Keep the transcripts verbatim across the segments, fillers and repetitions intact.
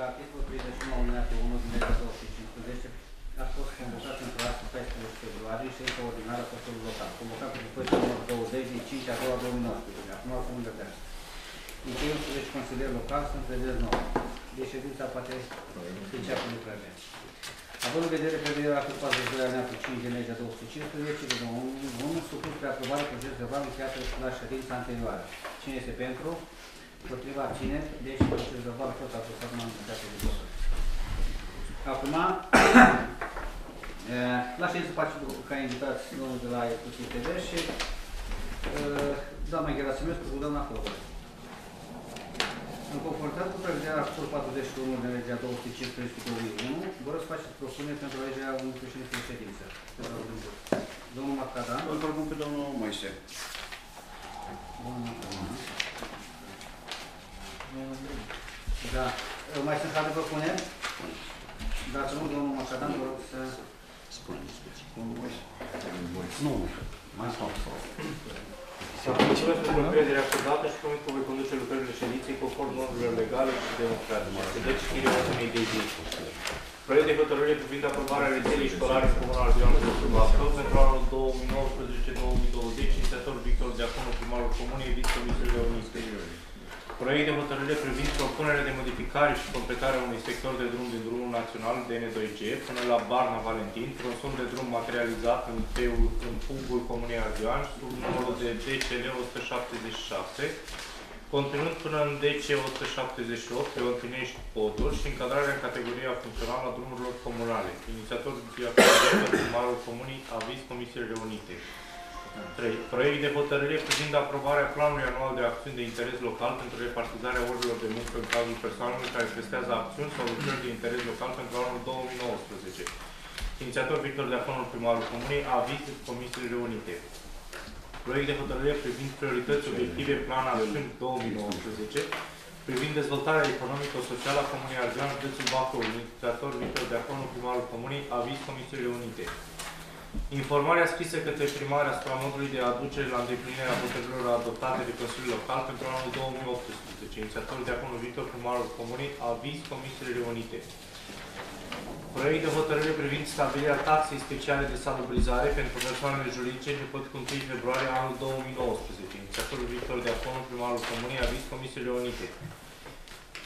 la articolul treizeci și nouă alineatul unu din legea două sute cincisprezece a fost convocat într-o dată paisprezece februarie ședința ordinară a Consiliului Local, convocat cu după numărul douăzeci din cinci a doua două mii nouăsprezece. Acum o să vedem. Din cincisprezece consilieri locali sunt treizeci și nouă. Deci ședința poate înceapă lucrările. Având în vedere prevederea articolului patruzeci și doi alineatul cinci din legea două sute cincisprezece din două mii unu, supus spre aprobare proiectul de plan încheiat la ședința anterioară. Cine este pentru? Împotriva ține, deci procesul verbal a fost adoptat în unanimitate de voturi. Acum, la ședință participă ca invitați domnul de la Ecuții T V și doamna Gherasimescu cu doamna Clopăr. În conformitate cu prevederea articolului patruzeci și unu din legea două sute cincisprezece din două mii unu, vă rog să faceți propuneri pentru alegerea unui președinte de ședință. Domnul Macadam. Îl propun pe domnul Moise. Domnul Macadam. Da. Mai sunt alte propuneri? Dacă nu, domnul Macadam, vă rog să... Spuneți. Nu. Mai stau. S-a făcut pentru încrederea acordată și cum voi conduce lucrările ședinței conform normelor legale și democratice. Deci, chirirea unei de zi. Proiect de hotărâre privind aprobarea rețelei școlare comunale de anul nostru Bacău pentru anul două mii nouăsprezece două mii douăzeci, inițiator Victor Deaconu, primarul comunei, vice-comisarul de unii exteriorii. Proiect de hotărâre privind propunerea de modificare și completarea unui sector de drum din drumul național D N doi G până la Barna Valentin, tronson de drum materializat în pungul Comunei Ardean, sub numărul de D C L o sută șaptezeci și șase, continuând până în D C o sută șaptezeci și opt, pe Oltinești Podul și încadrarea în categoria funcțională a drumurilor comunale. Inițiator de primarul Comunii, aviz Comisiei Reunite. trei. Proiect de hotărâre privind aprobarea planului anual de acțiuni de interes local pentru repartizarea orelor de muncă în cazul persoanelor care prestează acțiuni sau lucrări de interes local pentru anul două mii nouăsprezece. Inițiator Victor Deaconul, primarul Comunei, aviz Comisiei Reunite. Proiect de hotărâre privind priorități obiective plan acțiuni două mii nouăsprezece, privind dezvoltarea economico-socială a Comunei Ardean, județul Bacău. Inițiator Victor Deaconul, primarul Comunei, aviz Comisiei Reunite. Informarea scrisă către primarea asupra modului de aducere la îndeplinirea hotărârilor adoptate de Consiliul Local pentru anul două mii optsprezece. Inițiatorul de acolo Victor, primarul Comunei, aviz Comisiei Reunite. Proiect de hotărâre privind stabilirea taxei speciale de salubrizare pentru persoanele juridice început cu unu februarie anul două mii nouăsprezece. Inițiatorul Victor de acolo, primarul Comunei, aviz Comisiei Reunite.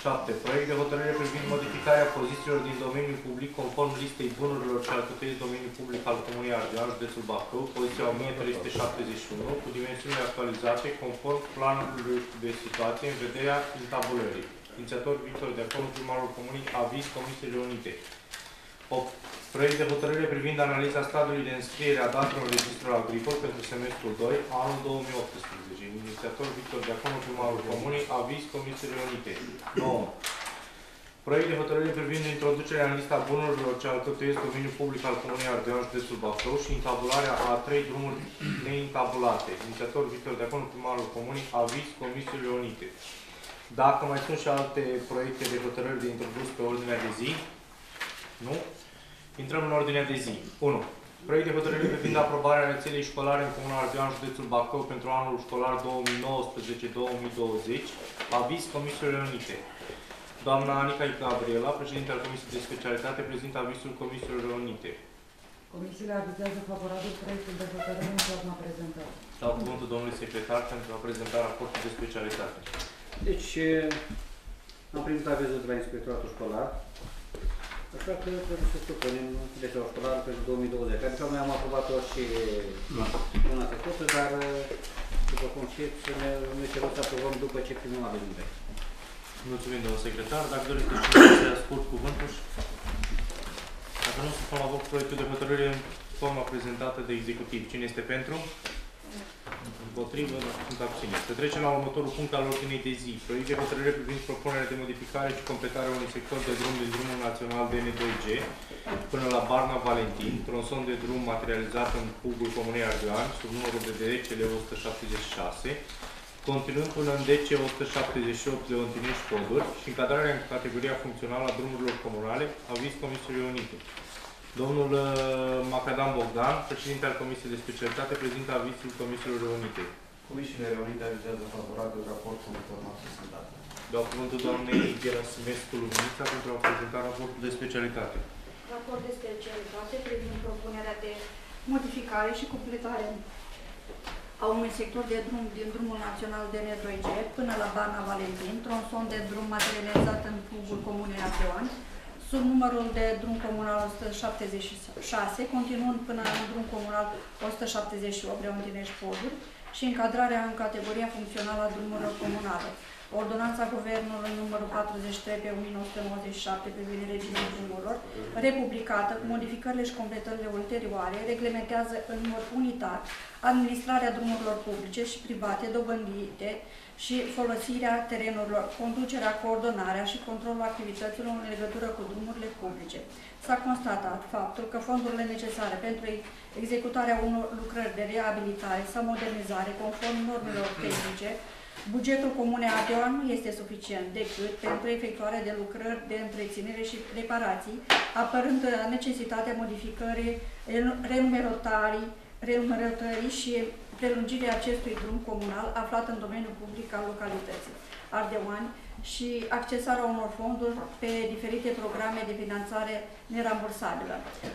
șapte. Proiect de hotărâre privind modificarea pozițiilor din domeniul public conform listei bunurilor ce alcătuiesc domeniul public al Comunei Ardean, județul Bacău, poziția o mie trei sute șaptezeci și unu, cu dimensiunile actualizate conform planului de situație în vederea intabulării. Inițiator Victor Deaconu, primarul Comunii, aviz Comisiei Reunite. opt. Proiect de hotărâre privind analiza stadiului de înscriere a datelor în registrul agricol pentru semestrul doi, anul două mii optsprezece. Inițiator Victor Deaconu, primarul Comunei, aviz Comisiei Reunite. nouă. Proiect de hotărâre privind introducerea în lista bunurilor ce alcătuiesc domeniul public al Comunei Ardean, județul Bacău și intabularea a trei drumuri neintabulate. Inițiator Victor Deaconu, primarul Comunei, aviz Comisiei Reunite. Dacă mai sunt și alte proiecte de hotărâri de introdus pe ordinea de zi, nu? Intrăm în ordinea de zi. unu. Proiect de hotărâre privind aprobarea rețelei școlare în Comuna Ardean, județul Bacău, pentru anul școlar două mii nouăsprezece două mii douăzeci, aviz Comisiei Reunite. Doamna Anica Gabriela, președintele Comisiei de Specialitate, prezintă avizul Comisiei Reunite. Comisiile avizează favorabil proiectul de hotărâre în forma prezentată. Dau cuvântul domnului secretar pentru a prezenta raportul de specialitate. Deci, am primit avizul de la Inspectoratul Școlar. Așa că trebuie să supunem legea școlară pentru două mii douăzeci. Adică noi am aprobat-o și luna trecută, dar după cum știți, noi trebuie să aprobăm după ce primim avizul. Mulțumim, domnul secretar. Dacă doriți să ascult cuvântul și dacă nu, supun la vot proiectul de hotărâre în forma prezentată de executiv. Cine este pentru? Împotrivă, sunt abțineți. Să trecem la următorul punct al ordinei de zi. Proiect de hotărâre privind propunerea de modificare și completarea unui sector de drum din drumul național D N doi G până la Barna Valentin, tronson de drum materializat în pugul Comunei Ardean, sub numărul de D C L o sută șaptezeci și șase, continuând până în D C o sută șaptezeci și opt de Oltinești Poduri și încadrarea în categoria funcțională a drumurilor comunale, aviz Comisiei Unite. Domnul Macadam Bogdan, președinte al Comisiei de Specialitate, prezintă avizul Comisiilor Reunite. Comisiile Reunite avizează favorabil raportul în forma prezentată. Dau cuvântul doamnei de la Simescu Luminița pentru a prezenta raportul de specialitate. Raport de specialitate privind propunerea de modificare și completare a unui sector de drum din drumul național D N doi G până la Bana Valentin, tronson de drum materializat în plugul Comunei Apeoan, sub numărul de drum comunal o sută șaptezeci și șase, continuând până în drum comunal o sută șaptezeci și opt, Leontinești-Poduri, și încadrarea în categoria funcțională a drumurilor comunale. Ordonanța Guvernului numărul patruzeci și trei pe o mie nouă sute nouăzeci și șapte privind regimul drumurilor, republicată cu modificările și completările ulterioare, reglementează în mod unitar administrarea drumurilor publice și private dobândite și folosirea terenurilor, conducerea, coordonarea și controlul activităților în legătură cu drumurile publice. S-a constatat faptul că fondurile necesare pentru executarea unor lucrări de reabilitare sau modernizare conform normelor tehnice, bugetul Comunei Apeoan nu este suficient decât pentru efectuarea de lucrări de întreținere și reparații, apărând necesitatea modificării, renumărării, renumărătării și prelungirii acestui drum comunal aflat în domeniul public al localității Ardeoani și accesarea unor fonduri pe diferite programe de finanțare nerambursabilă.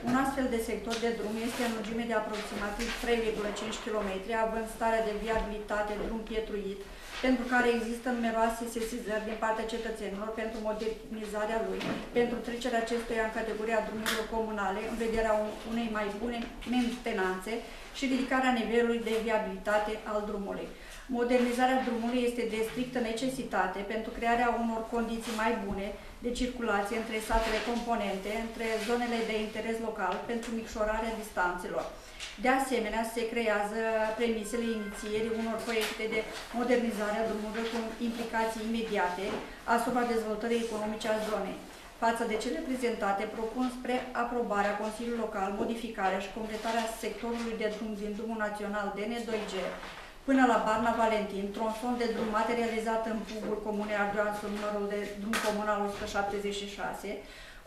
Un astfel de sector de drum este în lungime de aproximativ trei virgulă cinci kilometri, având starea de viabilitate drum pietruit, pentru care există numeroase sesizări din partea cetățenilor pentru modernizarea lui, pentru trecerea acestuia în categoria drumurilor comunale, în vederea unei mai bune mentenanțe și ridicarea nivelului de viabilitate al drumului. Modernizarea drumului este de strictă necesitate pentru crearea unor condiții mai bune de circulație între satele componente, între zonele de interes local, pentru micșorarea distanțelor. De asemenea, se creează premisele inițierii unor proiecte de modernizare a drumurilor cu implicații imediate asupra dezvoltării economice a zonei. Față de cele prezentate, propun spre aprobarea Consiliului Local modificarea și completarea sectorului de drum din drumul național D N doi G până la Barna Valentin, tronson de drum materializat în plugul Comunei Ardeoan sub numărul de drum comunal o sută șaptezeci și șase,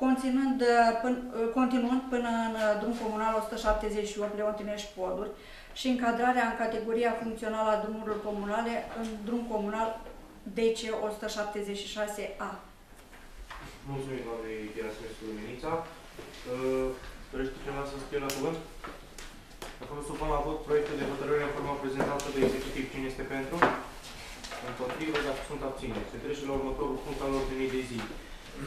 Continuând, pân, continuând până în drum comunal o sută șaptezeci și opt Leontinești-Poduri și încadrarea în categoria funcțională a drumurilor comunale în drum comunal D C o sută șaptezeci și șase A. Mulțumim, doamnei Gherasmescu Luminița. Dorește cineva să scrie la cuvânt? Acum supun la vot proiectul de hotărâre în forma prezentată de executiv. Cine este pentru? Împotrivă, dacă sunt abțineți. Se trece la următorul punct al ordinii de zi.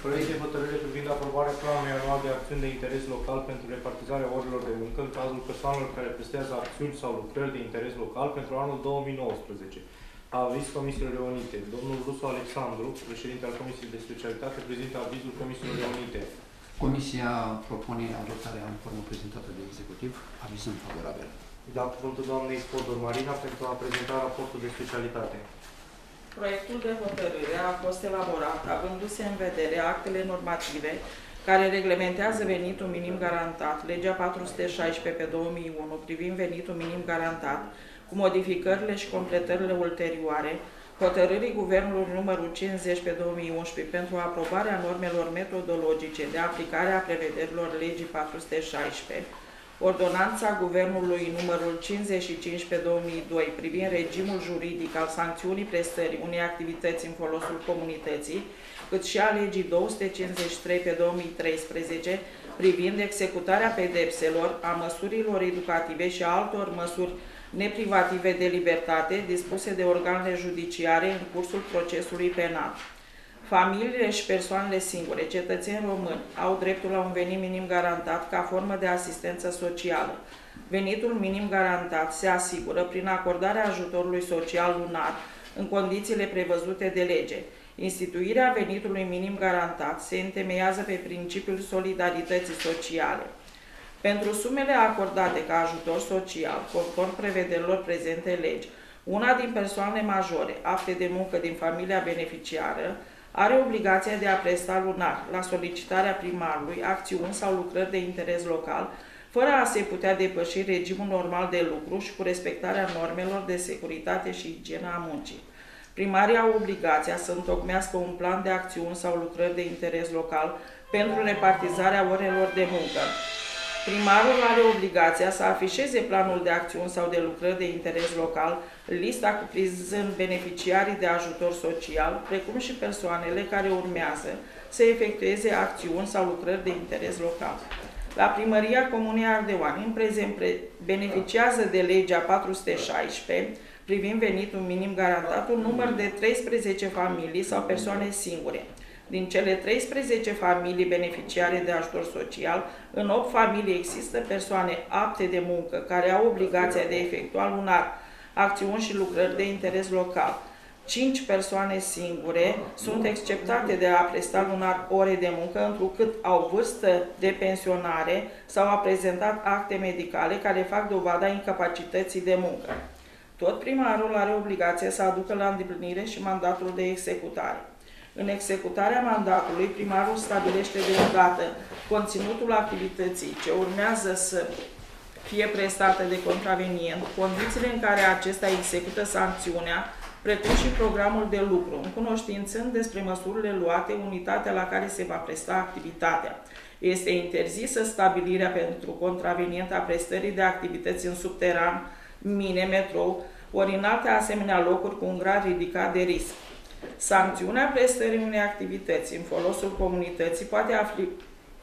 Proiect de hotărâre privind aprobarea planului anual de acțiuni de interes local pentru repartizarea orelor de muncă în cazul persoanelor care prestează acțiuni sau lucrări de interes local pentru anul două mii nouăsprezece. Aviz Comisiilor Reunite. Domnul Rusu Alexandru, președinte al Comisiei de Specialitate, prezintă avizul Comisiilor Reunite. Comisia propune adoptarea în formă prezentată de executiv. Aviz în favorabil. Da cuvântul doamnei Spodor Marina pentru a prezenta raportul de specialitate. Proiectul de hotărâre a fost elaborat avându-se în vedere actele normative care reglementează venitul minim garantat, legea patru sute șaisprezece pe două mii unu privind venitul minim garantat, cu modificările și completările ulterioare, hotărârii Guvernului numărul cincizeci pe două mii unsprezece pentru aprobarea normelor metodologice de aplicare a prevederilor legii patru sute șaisprezece, Ordonanța Guvernului numărul cincizeci și cinci pe două mii doi privind regimul juridic al sancțiunii prestării unei activități în folosul comunității, cât și a legii două sute cincizeci și trei pe două mii treisprezece privind executarea pedepselor, a măsurilor educative și a altor măsuri neprivative de libertate dispuse de organele judiciare în cursul procesului penal. Familiile și persoanele singure, cetățeni români, au dreptul la un venit minim garantat ca formă de asistență socială. Venitul minim garantat se asigură prin acordarea ajutorului social lunar în condițiile prevăzute de lege. Instituirea venitului minim garantat se întemeiază pe principiul solidarității sociale. Pentru sumele acordate ca ajutor social, conform prevederilor prezente în lege, una din persoanele majore, apte de muncă din familia beneficiară, are obligația de a presta lunar, la solicitarea primarului, acțiuni sau lucrări de interes local, fără a se putea depăși regimul normal de lucru și cu respectarea normelor de securitate și igienă a muncii. Primarii au obligația să întocmească un plan de acțiuni sau lucrări de interes local pentru repartizarea orelor de muncă. Primarul are obligația să afișeze planul de acțiuni sau de lucrări de interes local, lista cuprinzând beneficiarii de ajutor social, precum și persoanele care urmează să efectueze acțiuni sau lucrări de interes local. La Primăria Comunei Ardeoani, în prezent, beneficiază de legea patru sute șaisprezece, privind venitul minim garantat, un număr de treisprezece familii sau persoane singure. Din cele treisprezece familii beneficiare de ajutor social, în opt familii există persoane apte de muncă, care au obligația de a efectua lunar acțiuni și lucrări de interes local. cinci persoane singure sunt exceptate de a presta lunar ore de muncă, întrucât au vârstă de pensionare sau a prezentat acte medicale care fac dovada incapacității de muncă. Tot primarul are obligația să aducă la îndeplinire și mandatul de executare. În executarea mandatului, primarul stabilește deodată conținutul activității ce urmează să fie prestată de contravenient, condițiile în care acesta execută sancțiunea, precum și programul de lucru, încunoștințând despre măsurile luate, unitatea la care se va presta activitatea. Este interzisă stabilirea pentru contravenient a prestării de activități în subteran, mine, metrou, ori în alte asemenea locuri cu un grad ridicat de risc. Sancțiunea prestării unei activități în folosul comunității poate, afli,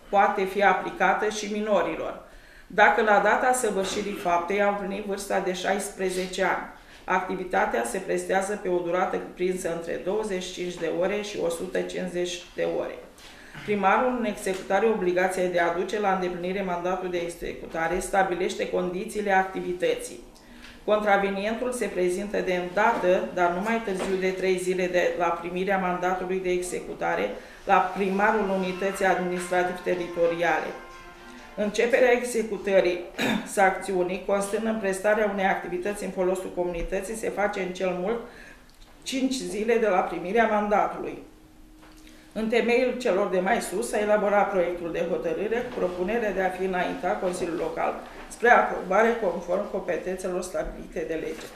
poate fi aplicată și minorilor, dacă la data săvârșirii faptei au împlinit vârsta de șaisprezece ani. Activitatea se prestează pe o durată cuprinsă între douăzeci și cinci de ore și o sută cincizeci de ore. Primarul, în executare obligației de a aduce la îndeplinire mandatul de executare, stabilește condițiile activității. Contravenientul se prezintă de îndată, dar nu mai târziu de trei zile de la primirea mandatului de executare, la primarul unității administrativ-teritoriale. Începerea executării sancțiunii, constând în prestarea unei activități în folosul comunității, se face în cel mult cinci zile de la primirea mandatului. În temeiul celor de mai sus s-a elaborat proiectul de hotărâre cu propunerea de a fi înaintat Consiliul Local spre aprobare conform competențelor stabilite de lege.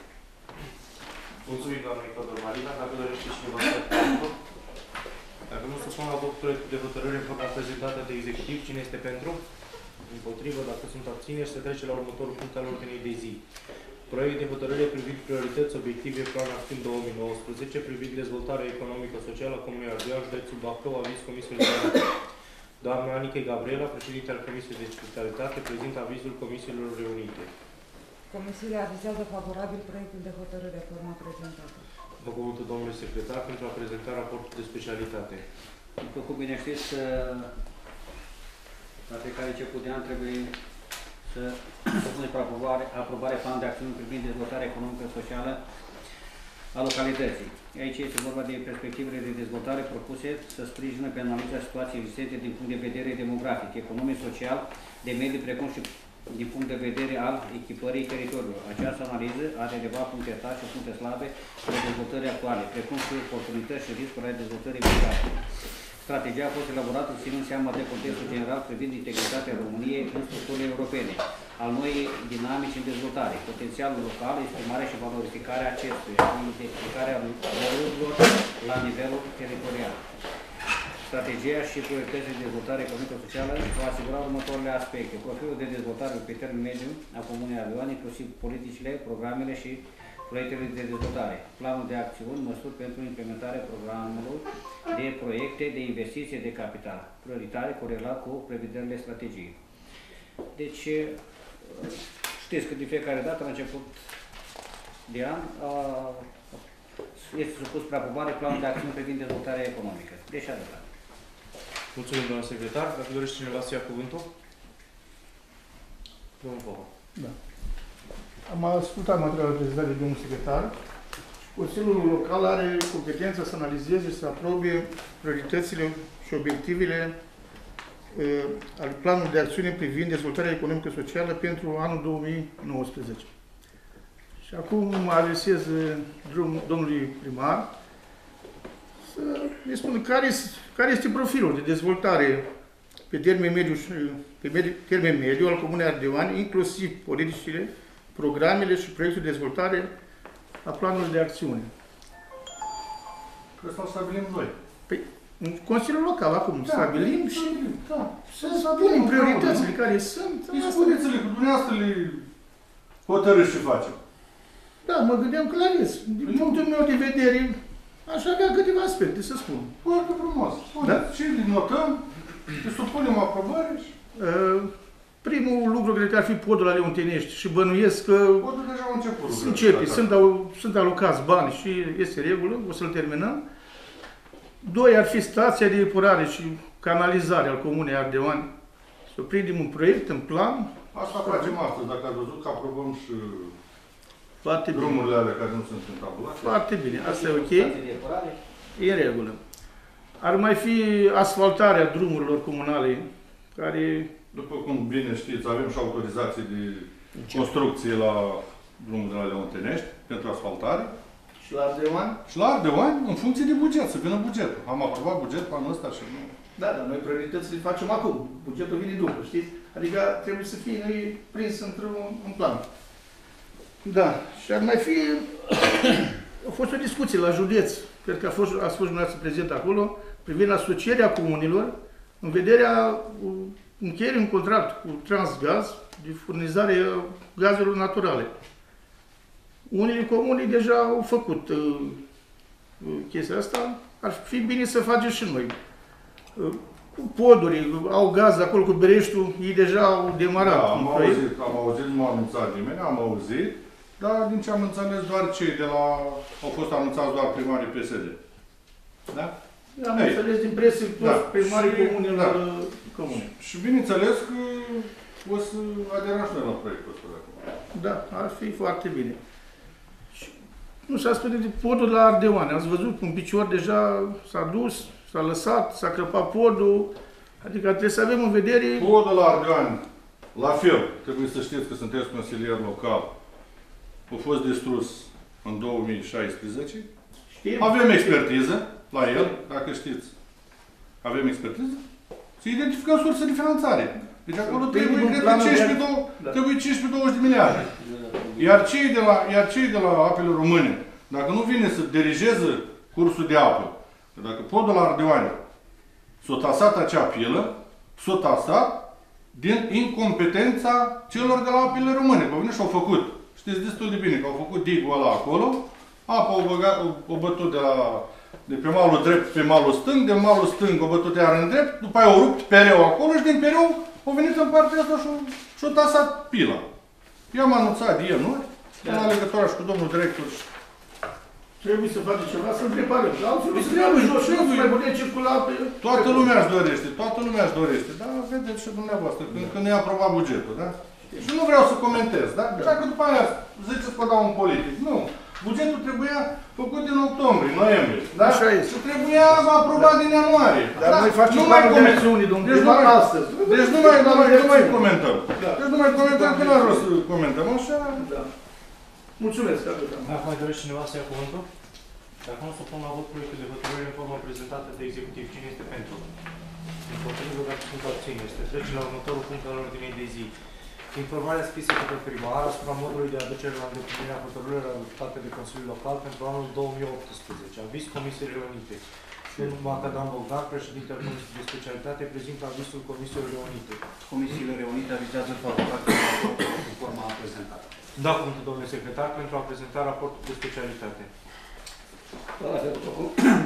Mulțumim, doamnei Codor Marina. Dacă dorește cineva să vă Dacă nu, supun la vot proiectul de hotărâre în forma prezentată de executiv. Cine este pentru? Împotrivă, dacă sunt abțineri, se trece la următorul punct al ordinii de zi. Proiect de hotărâre privind priorități obiective plan acțiuni două mii nouăsprezece, privind dezvoltarea economică-socială a Comunei Ardeoani, județul Bacău, aviz Comisiei de Analitate. Doamna Anică Gabriela, președinte al Comisiei de Specialitate, prezintă avizul Comisiilor Reunite. Comisiile avizează favorabil proiectul de hotărâre forma prezentată. Vă cuvântul, domnule secretar, pentru a prezenta raportul de specialitate. După cum bine știți, la fiecare început de an trebuie să supunem spre aprobare, aprobare plan de acțiune privind dezvoltarea economică-socială a localității. Aici este vorba de perspectivele de dezvoltare propuse să sprijină pe analiza situației existente din punct de vedere demografic, economic, social, de mediu, precum și din punct de vedere al echipării teritoriului. Această analiză are relevat puncte tari și puncte slabe ale dezvoltării actuale, precum și oportunități și riscuri ale dezvoltării viitoare. Strategia a fost elaborată ținând seama de contextul general privind integritatea României în structurile europene, al noii dinamici în dezvoltare, potențialul local, exprimarea și valorificarea acestuia, identificarea valorilor la nivelul teritorial. Strategia și prioritățile de dezvoltare economică-socială vor asigura următoarele aspecte: profilul de dezvoltare pe termen mediu a Comunei Ardeoani, inclusiv politicile, programele și proiectele de dezvoltare, planul de acțiuni, măsuri pentru implementarea programelor de proiecte de investiție de capital, prioritare corelat cu prevederile strategiei. Deci, știți că de fiecare dată, la început de an, a, este supus spre aprobare planul de acțiuni privind dezvoltarea economică. Deci, atâta. Mulțumim, doamna secretar. Dacă dorește cineva să ia cuvântul? Domnul Popa. Da. Am ascultat materialul prezentat de domnul secretar. Consiliul Local are competența să analizeze și să aprobe prioritățile și obiectivele uh, al planului de acțiune privind dezvoltarea economică-socială pentru anul două mii nouăsprezece. Și acum mă adresez domnului primar să ne spună care, care este profilul de dezvoltare pe termen mediu, pe mediu, termen mediu al Comunei Ardeoani, inclusiv politicile, programele și proiectul de dezvoltare a planului de acțiune. Că asta o stabilim noi. Păi, Consiliul Local, acum, da, stabilim de, și da, să spunem prioritățile de, care sunt. Îi spuneți-le, cu dumneavoastră le hotărâți și facem. Da, mă gândeam că la ales. Din punctul meu de vedere, aș avea câteva aspecte, să spun. Foarte frumos. Da? Și le notăm, le supunem aprobare și... Uh, Primul lucru, cred că ar fi podul la Leontenești și bănuiesc că podul deja a început, se începe, sunt, au, sunt alocați bani și este regulă, o să-l terminăm. Doi, ar fi stația de epurare și canalizare al Comunei Ardeoani. Să prindem un proiect, în plan. Asta facem astăzi, dacă ați văzut că aprobăm și foarte drumurile alea care nu sunt întabulate. Foarte bine, asta e ok, e în regulă. Ar mai fi asfaltarea drumurilor comunale, care... După cum bine știți, avem și autorizații de construcție la drumul de la Leontenești pentru asfaltare. Și la Ardeoani? Și la Ardeoani, în funcție de buget, să vină bugetul. Am aprobat bugetul anul ăsta și nu... Da, dar noi prioritățile le facem acum. Bugetul vine după, știți? Adică trebuie să fie noi prins într-un plan. Da, și ar mai fi... A fost o discuție la județ, cred că a fost, a fost dumneavoastră prezent acolo, privind asocierea comunilor, în vederea... încheierii un contract cu Transgaz de furnizare gazelor naturale. Unii comuni deja au făcut uh, chestia asta. Ar fi bine să facem și noi. Uh, cu poduri, au gaz acolo cu Bereștiul, ei deja au demarat. Da, am auzit, proiect. am auzit, nu m-a anunțat nimeni, am auzit, dar din ce am înțeles doar cei de la... au fost anunțați doar primarii P S D. Da? Am Ei, înțeles din presă toți da, primarii comunilor da. comune. Și bineînțeles că o să aderăm și noi la proiectul ăsta de acum. Da, ar fi foarte bine. Și, nu s-a spus de podul la Ardeoani. Ați văzut că un picior deja s-a dus, s-a lăsat, s-a crăpat podul. Adică trebuie să avem în vedere... Podul la Ardeoani, la fel, trebuie să știți că sunteți consilier local. A fost distrus în două mii șaisprezece. Știm. Avem expertiză. La el, dacă știți, avem expertiză, să identificăm surse de finanțare. Deci acolo trebuie, cred că, cincisprezece douăzeci de miliarde. Iar cei de la, iar cei de la Apele Române, dacă nu vine să dirigeze cursul de apă, că dacă podul la Ardeoani s-a tasat acea pilă, s-a tasat din incompetența celor de la Apele Române. Că vine și-au făcut. Știți destul de bine că au făcut digul ăla acolo, apa o, băga, o, o bătut de la... de pe malul drept pe malul stâng, de malul stâng o bătut iar în drept, după aia o rupt pereu acolo și din pereu au venit în partea asta și-o tasat pila. Eu am anunțat de ieri, în alegătoarea și cu domnul director. Trebuie să faci ceva, să-l preparăm. Toată lumea își dorește, toată lumea își dorește, dar vedeți și dumneavoastră, când nu-i aprobat bugetul, da? Și nu vreau să comentez, da? Dacă după aia ziceți că dau un politic, nu. Bugetul trebuia făcut din octombrie, noiembrie. Da? Așa este. Și trebuia aprobat da. din ianuarie. Dar da? noi facem planul de acțiune, domnule. Deci doar astăzi. Deci nu mai, mai, mai, mai comentăm. Da. Deci nu mai comentăm, că nu ar rost să comentăm. Așa? Da. Mulțumesc. Dacă mai dorește cineva să ia cuvântul? Dacă nu, supun la vot proiectul de hotărâre în formă prezentată de executiv. Cine este pentru? Împotrivă, dacă sunt abține. Este. Trece la următorul punct al ordinei de zi. Informarea scrisă către primar asupra modului de aducere la îndeplinirea hotărârilor adoptate de Consiliul Local pentru anul două mii optsprezece. Aviz Comisiei Reunite. Domnul Macadam Bogdan, președinte al Comisiei de Specialitate, prezintă avizul Comisiei Reunite. Comisiile Reunite avizează favorabil în forma prezentată. Da, cuvântul, domnule secretar, pentru a prezenta raportul de specialitate.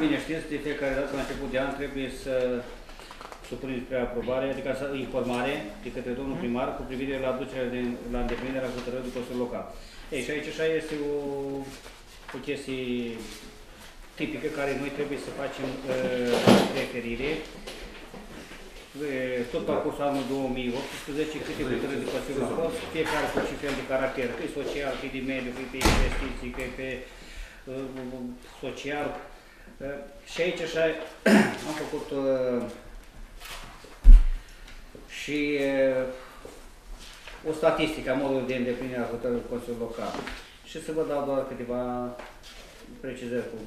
Bine știți, de fiecare dată la început de an trebuie să supuneți spre aprobare, adică informare de către domnul primar cu privire la aducerea de, la îndeplinirea hotărârii de Consiliul Local. Ei, și aici așa este o, o chestie tipică care noi trebuie să facem uh, referire uh, tot parcursul anul două mii optsprezece, câte hotărâri de Consiliul Local, fiecare cu ce fel de caracter, că e social, că e de mediu, că e pe investiții, că e pe uh, social. Uh, și aici așa am făcut uh, și o statistică a modului de îndeplinire a hotărârilor Consiliului Local. Și să vă dau doar câteva precizări cu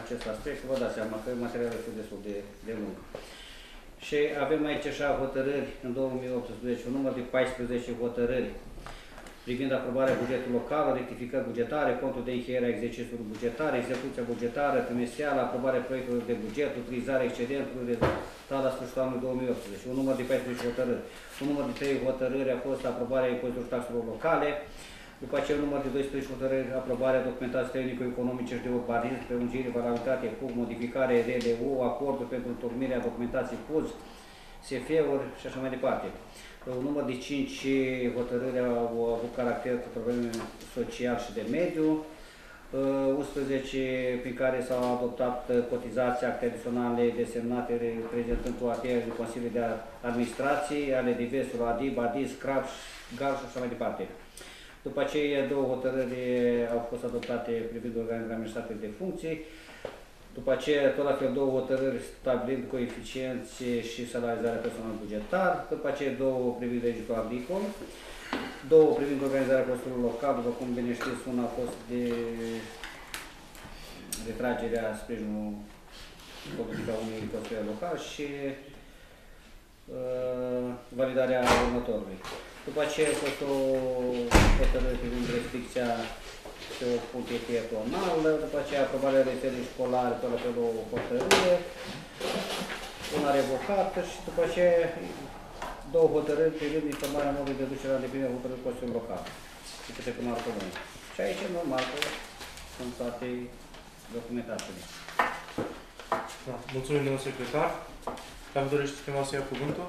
acest aspect, că vă dați seama că materialul este destul de, de lung. Și avem aici așa hotărâri în două mii optsprezece, un număr de paisprezece hotărâri privind aprobarea bugetului local, rectificări bugetare, contul de încheiere a exercițiului bugetar, execuția bugetară, trimestrială, aprobarea proiectelor de buget, utilizarea excedentului rezultat la sfârșitul anului două mii optsprezece, un număr de paisprezece hotărâri. Un număr de trei hotărâri a fost aprobarea impozitelor taxelor locale, după aceea un număr de doisprezece hotărâri aprobarea documentației tehnico-economice și de urbanism, prelungire, valabilitate, P U C, modificare R L U, acordul pentru întocmirea documentației P U Z, S F E-uri și așa mai departe. Un număr de cinci hotărâri au avut caracter cu probleme social și de mediu, unsprezece prin care s-au adoptat cotizații, acte adiționale desemnate reprezentând coartierele de Consiliul de Administrație, ale diverselor A D I B, A D I S, C R A B, G A R și așa mai departe. După aceea, două hotărâri au fost adoptate privind organigramul statului de funcții. După aceea, tot la fel, două hotărâri stabilind coeficienți și salarizarea personalului bugetar, după aceea două privind registrul agricol, două privind organizarea costului local, după cum bine știți, una a fost de retragerea sprijinul politica unui construire local și uh, validarea următorului. După aceea a fost o hotărâre privind restricția pe o puncte pietonală, după aceea aprobarea rețelei școlare pe la fel o hotărâre, una revocată și după aceea două hotărâri privind informarea modului de ducere la îndeplinire a hotărârii Consiliului Local și câte primar comun. Și aici e normal că sunt toate documentațiile. Da. Mulțumim, domnul secretar. Dacă dorește cineva să ia cuvântul,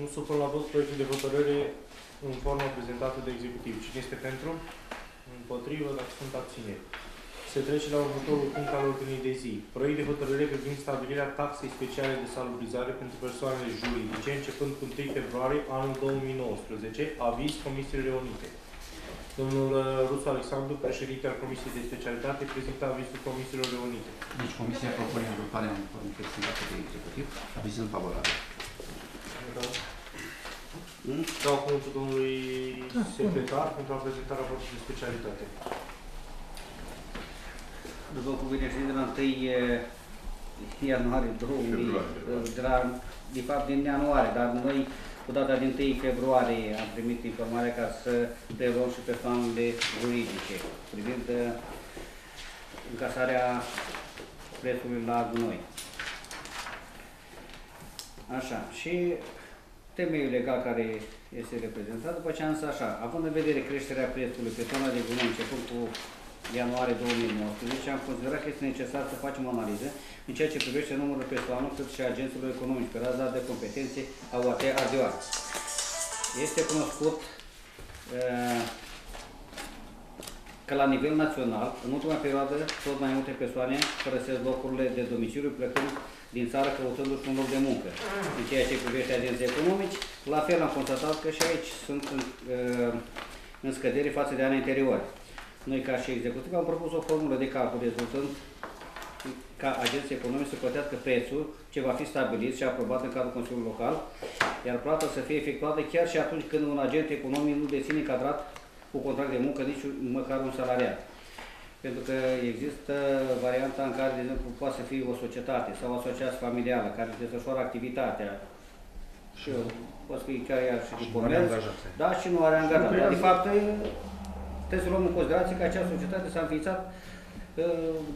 nu supun la vot proiectul de hotărâre în formă prezentată de executiv. Cine este pentru? Împotrivă, dacă sunt abțineri. Se trece la următorul punct al ordinii de zi. Proiect de hotărâre privind stabilirea taxei speciale de salubrizare pentru persoanele juridice, începând cu întâi februarie anul două mii nouăsprezece, aviz Comisiei Reunite. Domnul Rusu Alexandru, președinte al Comisiei de Specialitate, prezintă avizul Comisiilor Reunite. Deci, Comisia propune agruparea în formă prezentată de executiv, avizul favorabil. Dau cuvântul domnului secretar pentru a prezenta raportul de specialitate. După cum bine știți, de la întâi ianuarie două mii, de fapt din ianuarie, dar noi cu data din întâi februarie am primit informarea ca să preluăm și persoanele juridice privind încasarea prețului la gunoi. Așa, și temeiul legal care este reprezentat, după ce am zis așa, având în vedere creșterea prețului pe tona de gunoi începând cu ianuarie două mii nouăsprezece, am considerat că este necesar să facem o analiză în ceea ce privește numărul persoanelor, cât și agenților economici pe raza de competențe a U A T A D O A. Este cunoscut uh, că la nivel național, în ultima perioadă, tot mai multe persoane părăsesc locurile de domiciliu plecând din țară căutându-și un loc de muncă. În ceea ce privește agenții economici, la fel am constatat că și aici sunt în, uh, în scădere față de anii anteriori. Noi, ca și executiv, am propus o formulă de calcul rezultând ca agenții economici să plătească prețul ce va fi stabilit și aprobat în cadrul Consiliului Local, iar plata să fie efectuată chiar și atunci când un agent economic nu deține încadrat cu contract de muncă, nici măcar un salariat. Pentru că există varianta în care, de exemplu, poate să fie o societate sau o asociație familială care desfășoară activitatea și poate fi chiar iar și de comerț, da, și nu are angajat. Dar, de fapt, trebuie să luăm în considerație că acea societate s-a înființat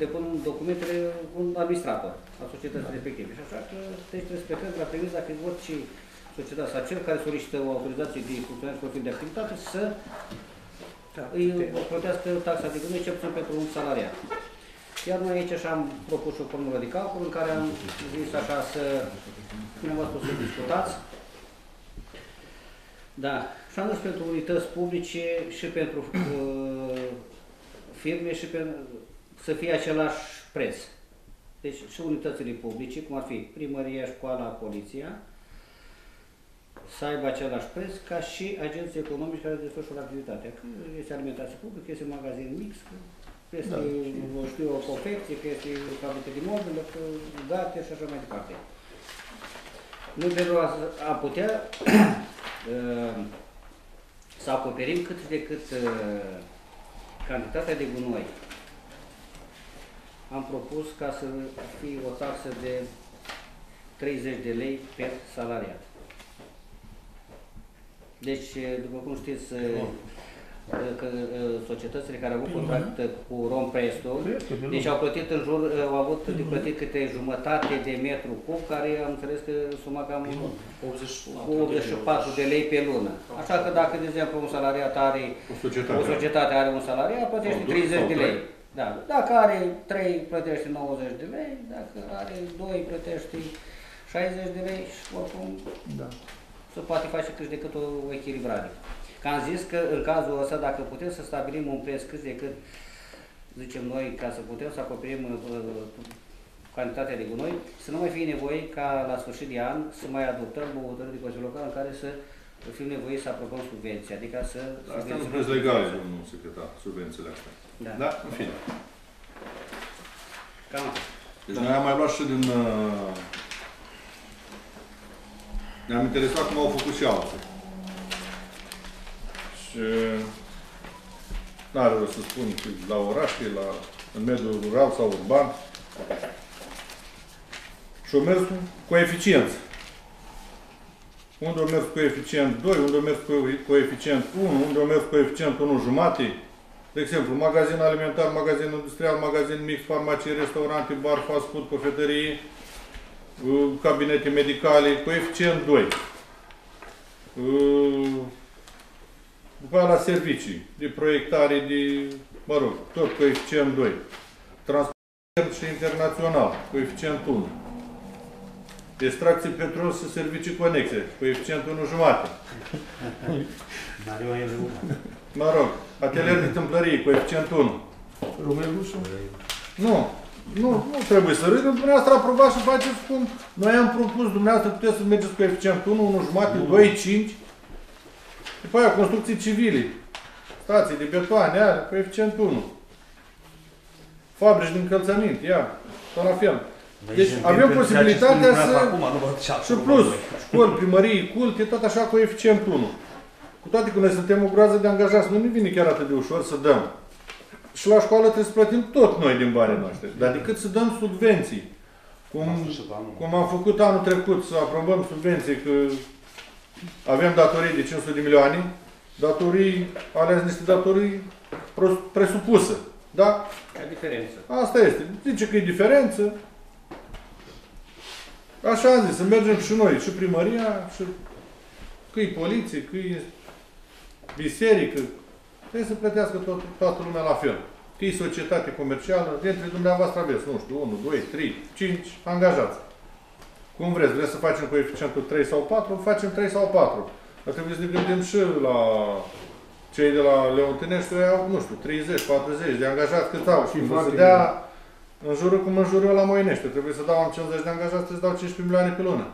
de până în documentele un administrator a societății respective. Și așa că trebuie să plecăm la premisa că orice societate sau cel care solicită o autorizație de funcționare și profil de activitate să îi plătească taxa de gunoi, cel puțin pentru un salariat. Iar noi aici așa am propus o formulă de calcul în care am zis așa să ne-am spus să discutați. Da. Și am zis pentru unități publice și pentru uh, firme și pentru, să fie același preț. Deci și unitățile publice, cum ar fi primăria, școala, poliția, să aibă același preț ca și agenții economici care desfășoară activitatea. Că este alimentație publică, că este un magazin mix, că este, da, știu, o confecție, că este o fabrică de mobilă, că gate și așa mai departe. Nu pentru a, a putea să acoperim cât de cât uh, cantitatea de gunoi. Am propus ca să fie o taxă de treizeci de lei per salariat. Deci, după cum știți, că societățile care au avut contract cu Rompresto, deci au plătit în jur, au avut de plătit câte jumătate de metru cub, care am înțeles că suma cam optzeci și patru de lei pe lună. Așa că dacă, de exemplu, un salariat are, o societate are un salariat, plătește treizeci de lei. Da. Dacă are trei, plătește nouăzeci de lei, dacă are doi, plătește șaizeci de lei și oricum da. Se poate face cât de cât o echilibrare. Că am zis că în cazul ăsta, dacă putem să stabilim un preț cât de cât, zicem noi, ca să putem să acoperim uh, cantitatea de gunoi, să nu mai fie nevoie ca la sfârșit de an să mai adoptăm o hotărâre de Consiliu Local în care să fim nevoiți să aprobăm subvenții, adică să... Asta nu sunt legale, domnul secretar, subvențiile astea. Da. Da? În fine. Cam. Deci da. Noi am mai luat și din... Uh... Ne-am interesat cum au făcut și alții. Și n-are rost să spun la oraș, la, în mediul rural sau urban. Și au mers cu eficiență. Unde au mers cu eficient doi, unde au mers cu coeficient unu, unde au mers cu coeficient unu virgulă cinci. De exemplu, magazin alimentar, magazin industrial, magazin mic, farmacie, restaurante, bar, fast food, cofetărie, cabinete medicale, coeficient doi. După aia la servicii, de proiectare, de, mă rog, tot coeficient doi. Transport și internațional, coeficient unu. Extracție petrol și servicii conexe, coeficient unu virgulă cinci. Mă rog, atelier de tâmplărie, coeficient unu. Rumelușu? Nu. Nu, nu trebuie să râdem, dumneavoastră aprobați și faceți cum noi am propus, dumneavoastră puteți să mergeți cu eficient unu, unu virgulă cinci, doi, cinci, după aia construcții civile, stații de betoane, are, cu eficient unu. Fabrici de încălțământ, ia, tot la fel. Deci avem posibilitatea să... Și plus, școli, primării, culte, tot așa cu eficient unu. Cu toate că noi suntem o groază de angajați, nu ne vine chiar atât de ușor să dăm. Și la școală trebuie să plătim tot noi din banii noștri. Dar decât să dăm subvenții, cum, cum am făcut anul trecut, să aprobăm subvenții, că avem datorii de cinci sute de milioane, datorii, alea niște datorii presupuse. Da? E diferență. Asta este. Zice că e diferență. Așa am zis, să mergem și noi, și primăria, și că e poliție, că e biserică, trebuie să plătească tot, toată lumea la fel. Că e societate comercială, dintre dumneavoastră aveți, nu știu, unu, doi, trei, cinci angajați. Cum vreți, vreți să facem coeficientul trei sau patru, facem trei sau patru. Dar trebuie să ne gândim și la cei de la Leontinești, ei au, nu știu, treizeci, patruzeci de angajați cât au. Trebuie să dea în jurul cum în jurul la Moinești. Trebuie să dau am cincizeci de angajați, trebuie să dau cincisprezece milioane pe lună.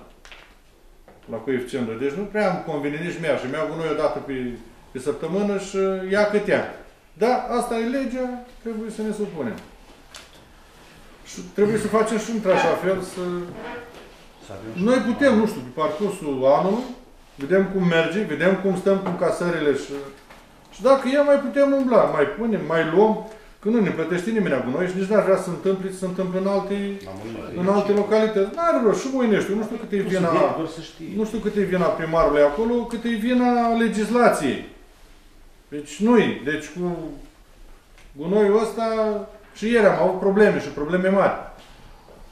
La coeficientul. Deci nu prea am convenit nici mea și mi-au gunoi odată pe... pe săptămână și ia cât ia. Dar asta e legea, trebuie să ne supunem. Și trebuie să facem și într-așa fel să... Noi putem, nu știu, pe parcursul anului, vedem cum merge, vedem cum stăm cu casările și... Și dacă ea mai putem umbla, mai punem, mai luăm, că nu ne plătește nimeni cu noi și nici n-ar vrea să se întâmple, să se întâmple în alte, în alte localități. N-are rost, și Moinești, nu știu cât e vina, nu știu cât e vina primarului acolo, cât e vina legislației. Deci noi, deci cu gunoiul ăsta și ieri am avut probleme și probleme mari.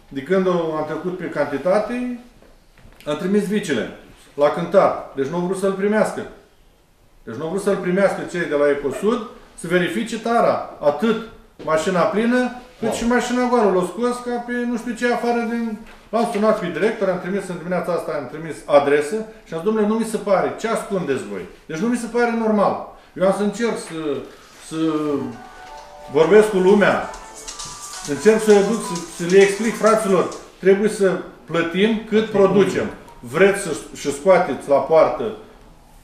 De când am trecut pe cantitate, am trimis vicile la cântar. Deci nu au vrut să-l primească. Deci nu au vrut să-l primească cei de la Ecosud, să verifice tara. Atât mașina plină, cât wow. și mașina goală. L-o scos ca pe nu știu ce afară din... L-am sunat pe director, am trimis în dimineața asta, am trimis adresă și am zis, domnule, nu mi se pare, ce ascundeți voi? Deci nu mi se pare normal. Eu am să încerc să, să vorbesc cu lumea, să încerc să le duc, să, să le explic fraților, trebuie să plătim cât producem. Vreți să și scoateți la poartă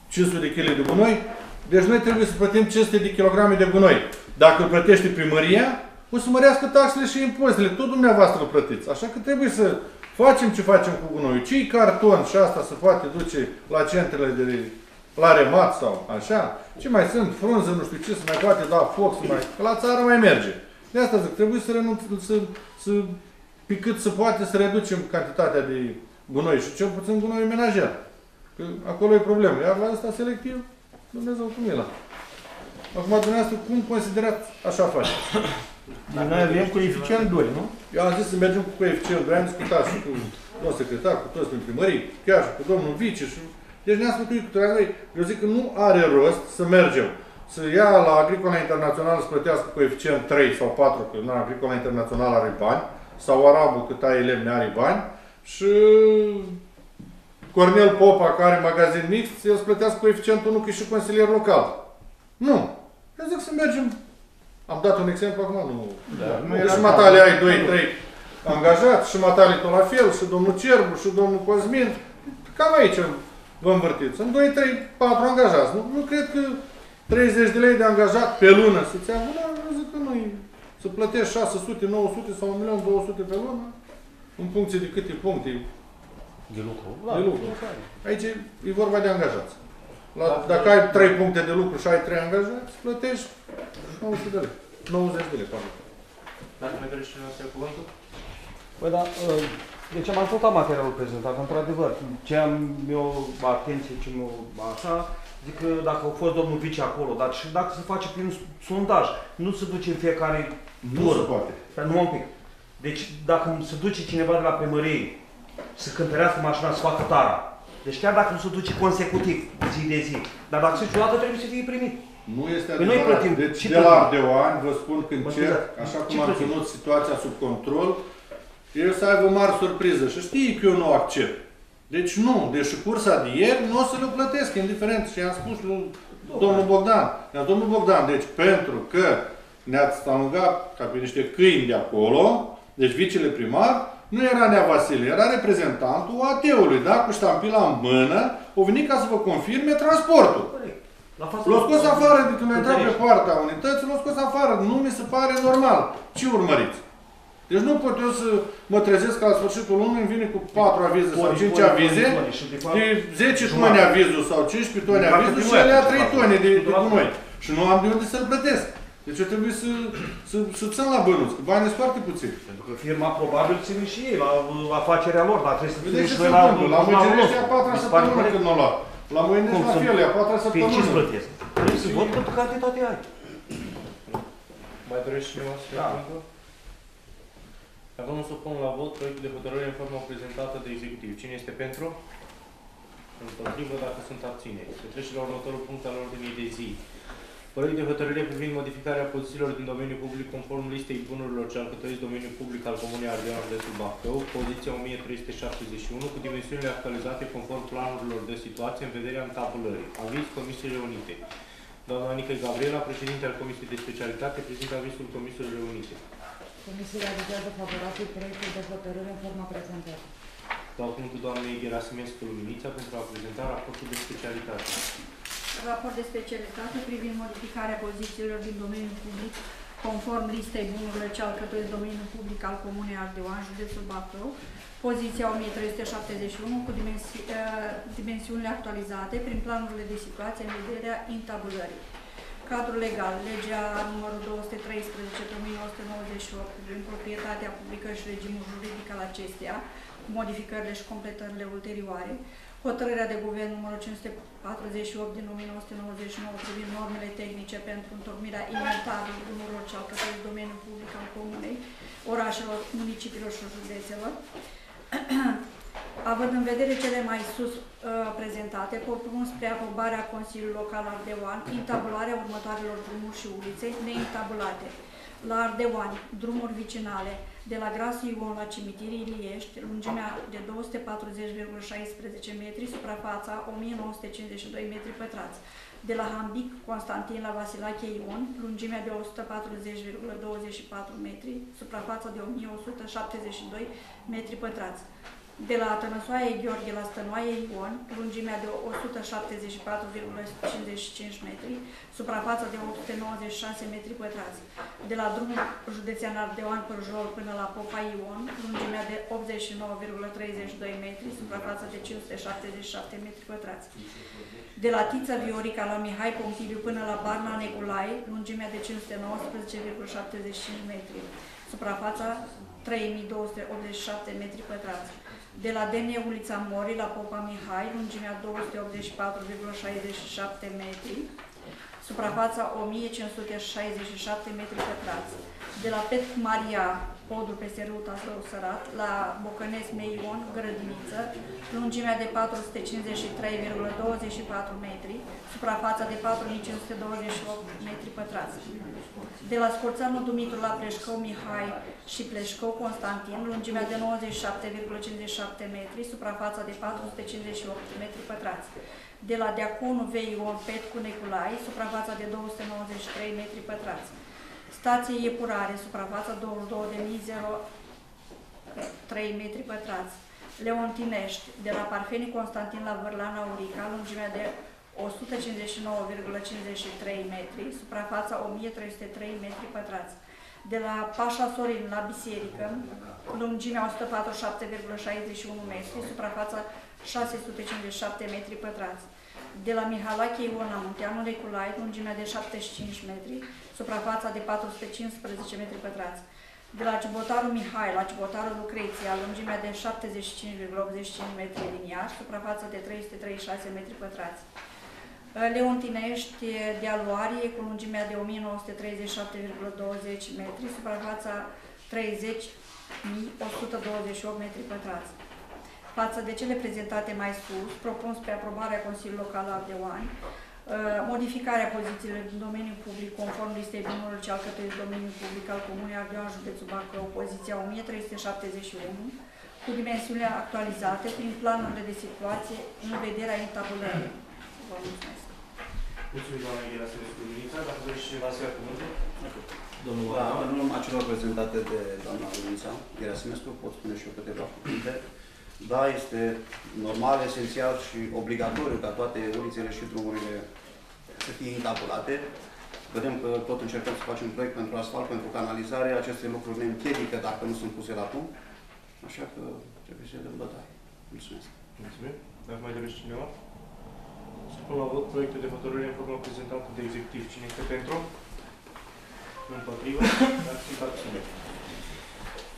cinci sute de kilograme de gunoi, deci noi trebuie să plătim cinci sute de kilograme de gunoi. Dacă plătește primăria, o să mărească taxele și impozitele, tot dumneavoastră plătiți. Așa că trebuie să facem ce facem cu gunoiul. Ce-i carton și asta se poate duce la centrele de... la remat sau așa, ce mai sunt, frunze, nu știu ce, să mai poate da foc, să mai... Că la țară mai merge. De asta zic, trebuie să renunțăm, să, să, pe cât se poate, să reducem cantitatea de gunoi și cel puțin gunoi menajer. Că acolo e problema. Iar la ăsta selectiv, Dumnezeu cum e la. Acum, dumneavoastră, cum considerați așa faceți? Noi avem coeficient doi, nu? Eu am zis să mergem cu coeficient doi, am discutat și cu domnul secretar, cu toți din primării, chiar și cu domnul vice și... Deci ne-am sfătuit cu toate noi. Eu zic că nu are rost să mergem. Să ia la Agricola Internațională să plătească coeficient trei sau patru, că nu, Agricola Internațională are bani, sau arabul cât ai lemne are bani, și Cornel Popa, care are magazin mix, el să plătească coeficientul unu, că e și consilier local. Nu. Eu zic să mergem. Am dat un exemplu acum, nu... Da, nu deci era matale ai doi trei angajați, și matale tot la fel, și domnul Cerbu, și domnul Cosmin. Cam aici vă învârtiți. Sunt doi trei patru angajați. Nu, nu cred că treizeci de lei de angajat pe lună să-ți ia mâna, nu zic că nu -i. Să plătești șase sute, nouă sute sau un milion două sute pe lună, în funcție de câte puncte de lucru. La, de lucru. Aici e vorba de angajați. La, dacă ai trei puncte de lucru și ai trei angajați, plătești nouă sute de lei. nouăzeci de lei, pardon. Dacă ne vreți cineva să ia cuvântul? Păi da, deci am ascultat materialul prezentat, într-adevăr. Ce am eu atenție, ce mă așa, zic că dacă a fost domnul vice acolo, dar și dacă se face prin sondaj, nu se duce în fiecare tură. Nu se poate. Dar nu un pic. Deci dacă se duce cineva de la primărie să cântărească mașina, să facă tara, deci chiar dacă nu se duce consecutiv, zi de zi, dar dacă se duce o dată, trebuie să fie primit. Nu este adevărat. Deci de la de o ani, vă spun că încerc, așa cum am ținut situația sub control, eu să aibă o mare surpriză. Și știi că eu nu accept. Deci nu. Deci cursa de ieri nu o să le plătesc, indiferent. Și i-am spus lui domnul Bogdan. Iar domnul Bogdan, deci pentru că ne-ați alungat ca pe niște câini de acolo, deci vicele primar, nu era Nea Vasile, era reprezentantul A T-ului, da? Cu ștampila în mână, o venit ca să vă confirme transportul. L-au scos afară, de când a intrat pe partea unității, l-au scos afară. Nu mi se pare normal. Ce urmăriți? Deci nu pot eu să mă trezesc că la sfârșitul lunii îmi vine cu patru avize sau cinci avize, de zece tone avizul sau cincisprezece tone avizul și alea trei tone de gunoi. Și nu am de unde să-l plătesc. Deci eu trebuie să țin la bănuți, că banii sunt foarte puțini. Pentru că firma probabil ține și ei la afacerea lor, dar trebuie să ține și noi la lor. La Măginești e a patra săptămână când n-o luat. La Măginești la fiele, a patra săptămână. Pe ce-ți plătesc? Trebuie să văd câtă cantitate ai. Mai dorești cineva să fie cântă? Acum o să pun la vot proiectul de hotărâre în forma prezentată de executiv. Cine este pentru? Împotrivă, dacă sunt abțineri. Se trece la următorul punct al ordinii de zi. Proiect de hotărâre privind modificarea pozițiilor din domeniul public conform listei bunurilor ce alcătuiesc domeniul public al Comunei Ardeal, județul Bacău, poziția o mie trei sute șaptezeci și unu, cu dimensiunile actualizate conform planurilor de situație în vederea întabulării. Aviz Comisiei Reunite. Doamna Anica Gabriela, președinte al Comisiei de Specialitate, prezintă avizul Comisiei Reunite. Comisia realizează favorabil proiectul de hotărâre în forma prezentată. Dau cuvântul doamnei Gerasimescu Luminița pentru a prezenta raportul de specialitate. Raport de specialitate privind modificarea pozițiilor din domeniul public conform listei bunurilor ce alcătuiesc domeniul public al Comunei Ardeoan, județul Bacău, poziția o mie trei sute șaptezeci și unu, cu dimensi dimensiunile actualizate prin planurile de situație în vederea intabulării. Cadru legal, legea numărul două sute treisprezece pe o mie nouă sute nouăzeci și opt, din proprietatea publică și regimul juridic al acesteia, cu modificările și completările ulterioare, hotărârea de guvern numărul cinci sute patruzeci și opt din o mie nouă sute nouăzeci și nouă privind normele tehnice pentru întocmirea inventarului bunurilor ce alcătuiesc domeniul public al comunei, orașelor, municipiilor și județelor. Având în vedere cele mai sus uh, prezentate, propun spre aprobarea Consiliului Local Ardeoan intabularea următoarelor drumuri și ulițe neintabulate. La Ardeoan, drumuri vicinale de la Grasul Ion la cimitirii Iliești, lungimea de două sute patruzeci virgulă șaisprezece metri, suprafața o mie nouă sute cincizeci și doi metri pătrați. De la Hambic Constantin la Vasilache Ion, lungimea de o sută patruzeci virgulă douăzeci și patru metri, suprafața de o mie o sută șaptezeci și doi metri pătrați. De la Tănăsoaie Gheorghe la Stănoaie Ion, lungimea de o sută șaptezeci și patru virgulă cincizeci și cinci metri, suprafața de opt sute nouăzeci și șase metri pătrați. De la drumul județean Ardeoan Pârjol până la Popa Ion, lungimea de optzeci și nouă virgulă treizeci și doi metri, suprafața de cinci sute șaptezeci și șapte metri pătrați. De la Tița Viorica la Mihai Pompiliu până la Barna Negulai, lungimea de cinci sute nouăsprezece virgulă șaptezeci și cinci metri, suprafața trei mii două sute optzeci și șapte metri pătrați. de la D N Ulița Morii la Popa Mihai, lungimea două sute optzeci și patru virgulă șaizeci și șapte metri, suprafața o mie cinci sute șaizeci și șapte metri pătrați. De la Petcu Maria, podul peste ruta Său Sărat, la Bocănesc Meion, grădiniță, lungimea de patru sute cincizeci și trei virgulă douăzeci și patru metri, suprafața de patru mii cinci sute douăzeci și opt metri pătrați. De la Scorțanu Dumitru la Pleșcău Mihai și Pleșcău Constantin, lungimea de nouăzeci și șapte virgulă cincizeci și șapte metri, suprafața de patru sute cincizeci și opt metri pătrați. De la Deaconu Veion Petcu Neculai, suprafața de două sute nouăzeci și trei metri pătrați. Stație Iepurare, suprafața douăzeci și două de mii trei metri pătrați. Leontinești, de la Parfenii Constantin la Vârlana Urica, lungimea de o sută cincizeci și nouă virgulă cincizeci și trei metri, suprafața o mie trei sute trei metri pătrați. De la Pașa Sorin la Biserică, lungimea o sută patruzeci și șapte virgulă șaizeci și unu metri, suprafața șase sute cincizeci și șapte metri pătrați. De la Mihalache Iona Munteanu Neculai, lungimea de șaptezeci și cinci metri, suprafața de patru sute cincisprezece metri pătrați. De la Cibotaru Mihai la Cibotaru Lucreția, lungimea de șaptezeci și cinci virgulă optzeci și cinci metri liniari, suprafața de trei sute treizeci și șase metri pătrați. Leontinești de aluarie cu lungimea de o mie nouă sute treizeci și șapte virgulă douăzeci metri, suprafața treizeci mii o sută douăzeci și opt metri pătrați. Față de cele prezentate mai sus, propun spre aprobarea Consiliului Local Ardeoan modificarea pozițiilor din domeniul public conform listei bunurilor ce alcătuiesc domeniul public al Comunei Ardeoan, județul Bacău, poziția o mie trei sute șaptezeci și unu, cu dimensiunile actualizate prin planurile de situație în vederea intabulării. Vă mulțumesc. Mulțumim, doamna Iera, să vă spune. Dacă vreți cineva să ia cuvântul? Domnul Vara, în urma celor prezentate de doamna Luița Gerasimescu, pot spune și eu câteva cuvinte. Da, este normal, esențial și obligatoriu ca toate ulițele și drumurile să fie intabulate. Vedem că tot încercăm să facem proiect pentru asfalt, pentru canalizare. Aceste lucruri ne împiedică dacă nu sunt puse la punct. Așa că trebuie să le dăm bătaie. Mulțumesc. Mulțumim. Dacă mai dorește cineva? Supun la vot proiectul de hotărâre în formă prezentată de executiv. Cine este pentru? Împotrivă? Abține.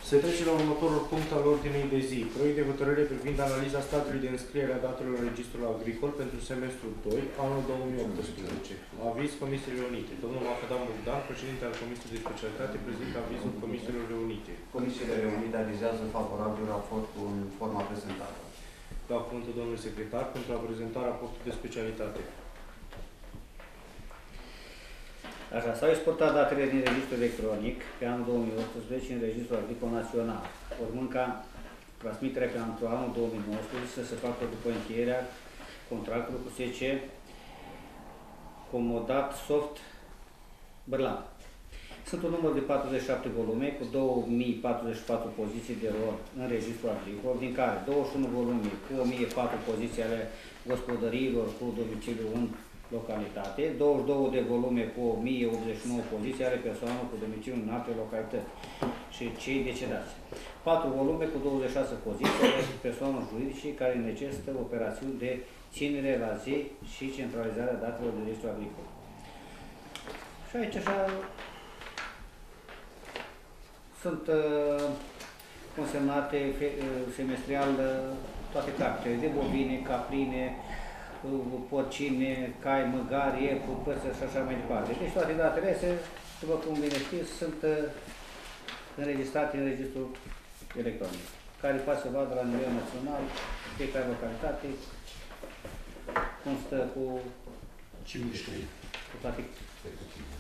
Se trece la următorul punct al ordinei de zi. Proiect de hotărâre privind analiza statului de înscriere a datelor în Registrul Agricol pentru semestrul doi, anul două mii optsprezece. Aviz Comisiilor Unite. Domnul Macadam Bogdan, președinte al Comisiei de Specialitate, prezintă avizul Comisiilor Unite. Comisiile Unite avizează favorabil raportul în forma prezentată. La cuvântul domnul secretar pentru a prezenta raportul de specialitate. Așa, s-au exportat datele din registrul electronic pe anul două mii optsprezece în Registrul Agricol Național, urmând ca transmiterea pentru anul două mii nouăsprezece să se facă după încheierea contractului cu S C Comodat Soft Bârlan. Sunt un număr de patruzeci și șapte volume cu două mii patruzeci și patru poziții de rol în Registrul Agricol, din care douăzeci și unu volume cu o mie patru poziții ale gospodăriilor cu domiciliu în localitate, douăzeci și două de volume cu o mie optzeci și nouă poziții ale persoanelor cu domiciliu în alte localități și cei decedați, patru volume cu douăzeci și șase poziții ale persoanelor juridice care necesită operațiuni de ținere la zi și centralizarea datelor de registru agricol. Și aici așa sunt uh, consemnate fe, uh, semestrial uh, toate cartele de bovine, caprine, porcine, cai, măgari, iepu, păsă și așa mai departe. Deci toate datele astea, după cum bine știți, sunt înregistrate în registrul electronic, care poate să vadă la nivel național, fiecare localitate, cum stă cu toate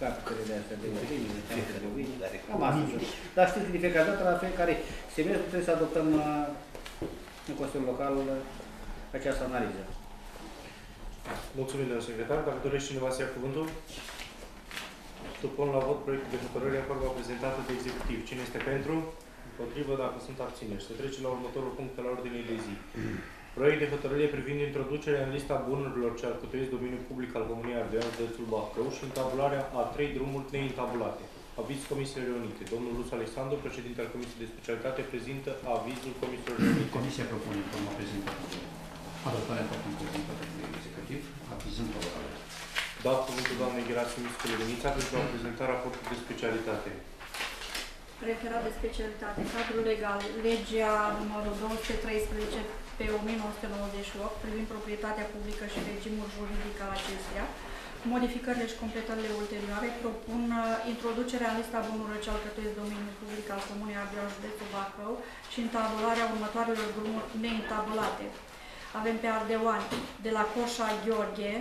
cartele de astea de bovini, de bovini, cam asta. Dar știți că de fiecare dată, la fiecare semestru trebuie să adoptăm în Consiliul Local această analiză. Mulțumim, domnul secretar. Dacă dorești cineva să ia cuvântul, supun la vot proiectul de hotărâre în forma prezentată de executiv. Cine este pentru? Împotrivă, dacă sunt abțineri. Se trece la următorul punct al ordinei de zi. Proiect de hotărâre privind introducerea în lista bunurilor ce alcătuiesc domeniul public al Comunei Ardeoan, județul Bacău și intabularea a trei drumuri neintabulate. Aviz Comisiei Reunite. Domnul Rus Alexandru, președinte al Comisiei de Specialitate, prezintă avizul Comisiei Reunite. Comisia propune forma prezentată. Adoptarea formei prezentate de executiv, avizând favorabil. Dau cuvântul doamnei Gerasimescu Lăgânița pentru a prezenta raportul de specialitate. referat de specialitate, cadrul legal, legea numărul două sute treisprezece pe o mie nouă sute nouăzeci și opt privind proprietatea publică și regimul juridic al acesteia, modificările și completările ulterioare propun introducerea în lista bunurilor ce alcătuiesc domeniul public al Comunei Ardeal, județul Bacău, și întabularea următoarelor drumuri neintabulate. Avem pe Ardeoani, de la Coșa Gheorghe,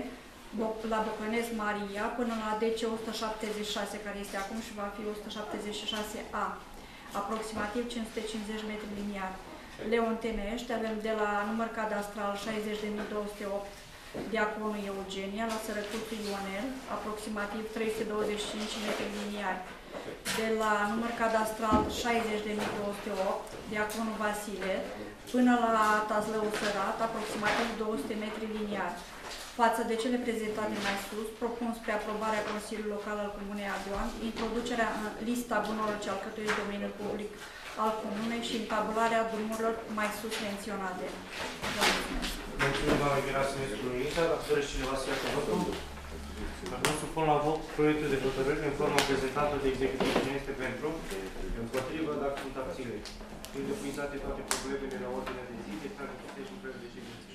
la Bocănesc Maria, până la D C o sută șaptezeci și șase, care este acum și va fi o sută șaptezeci și șase A, aproximativ cinci sute cincizeci de metri liniari. Leon Temești, avem de la număr cadastral șaizeci de mii două sute opt, Diaconul Eugenia, la Sărăcuțul Ionel, aproximativ trei sute douăzeci și cinci de metri liniari. De la număr cadastral șaizeci de mii două sute opt, Diaconul Vasile, până la Tazlău Sărat, aproximativ două sute de metri liniari. Față de cele prezentate mai sus, propun spre aprobarea Consiliului Local al Comunei Ardeoani introducerea în lista bunurilor ce alcătuiesc domeniul public al comunei și intabularea drumurilor mai sus menționate. Vă mulțumesc! Mulțumim, doamna Gherasimescu Luisa. Dacă doreți cineva să ia cuvântul? Dacă nu, supun la vot proiectul de hotărâri în forma prezentată de executiv. Cine este pentru? Împotrivă, dacă sunt abțineri. Fiind depuințate toate problemele la ordinea de zi, declar închisă și în prevedere de ședință.